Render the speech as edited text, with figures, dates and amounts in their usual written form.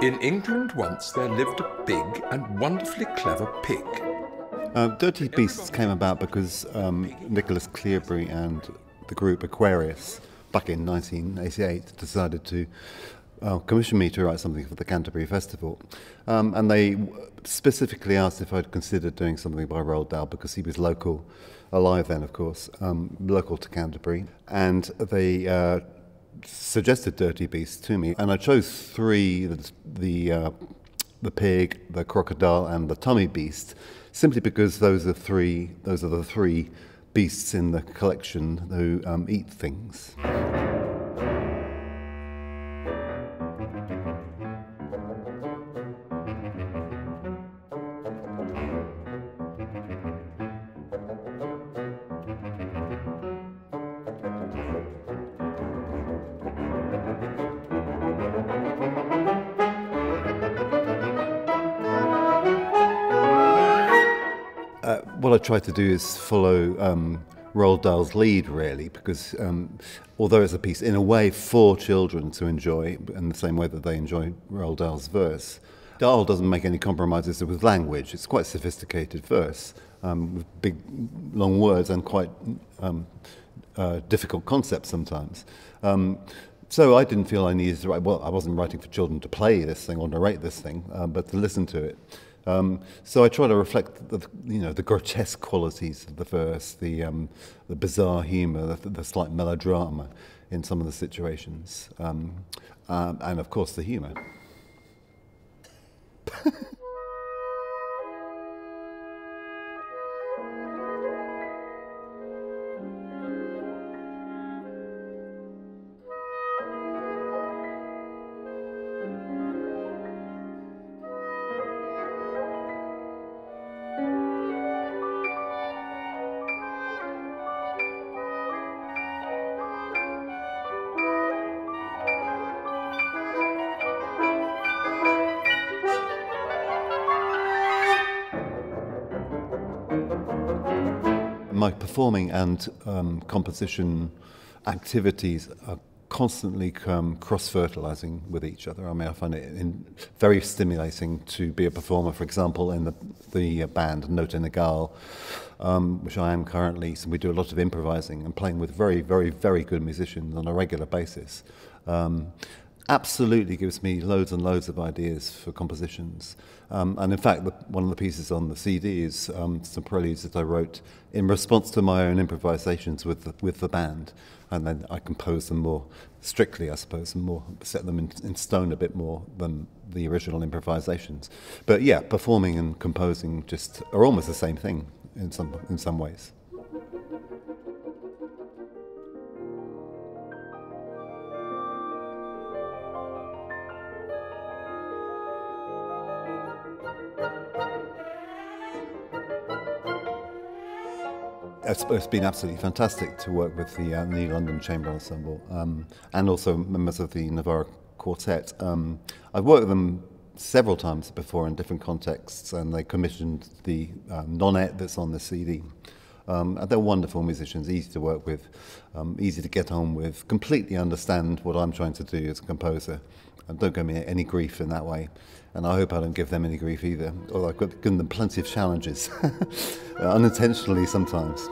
In England once there lived a big and wonderfully clever pig. Dirty Beasts came about because Nicholas Clearbury and the group Aquarius, back in 1988, decided to commission me to write something for the Canterbury Festival. And they specifically asked if I'd considered doing something by Roald Dahl, because he was local, alive then of course, local to Canterbury. And they suggested Dirty Beasts to me. And I chose three, the pig, the crocodile and the tummy beast, simply because those are the three beasts in the collection who eat things. What I try to do is follow Roald Dahl's lead, really, because although it's a piece in a way for children to enjoy in the same way that they enjoy Roald Dahl's verse, Dahl doesn't make any compromises with language. It's quite sophisticated verse with big, long words and quite difficult concepts sometimes. So I didn't feel I needed to write, well, I wasn't writing for children to play this thing or narrate this thing, but to listen to it. So I try to reflect, the grotesque qualities of the verse, the bizarre humour, the slight melodrama in some of the situations, and of course the humour. My performing and composition activities are constantly cross-fertilising with each other. I mean, I find it very stimulating to be a performer, for example, in the band Note in theGaal, which I am currently, so we do a lot of improvising and playing with very, very, very good musicians on a regular basis. Absolutely gives me loads and loads of ideas for compositions. And in fact, one of the pieces on the CD is some preludes that I wrote in response to my own improvisations with the band. And then I composed them more strictly, I suppose, and more set them in stone a bit more than the original improvisations. But yeah, performing and composing just are almost the same thing in some ways. It's been absolutely fantastic to work with the New London Chamber Ensemble and also members of the Navarra Quartet. I've worked with them several times before in different contexts, and they commissioned the nonette that's on the CD. They're wonderful musicians, easy to work with, easy to get on with, completely understand what I'm trying to do as a composer, and don't give me any grief in that way. And I hope I don't give them any grief either, although I've given them plenty of challenges, unintentionally sometimes.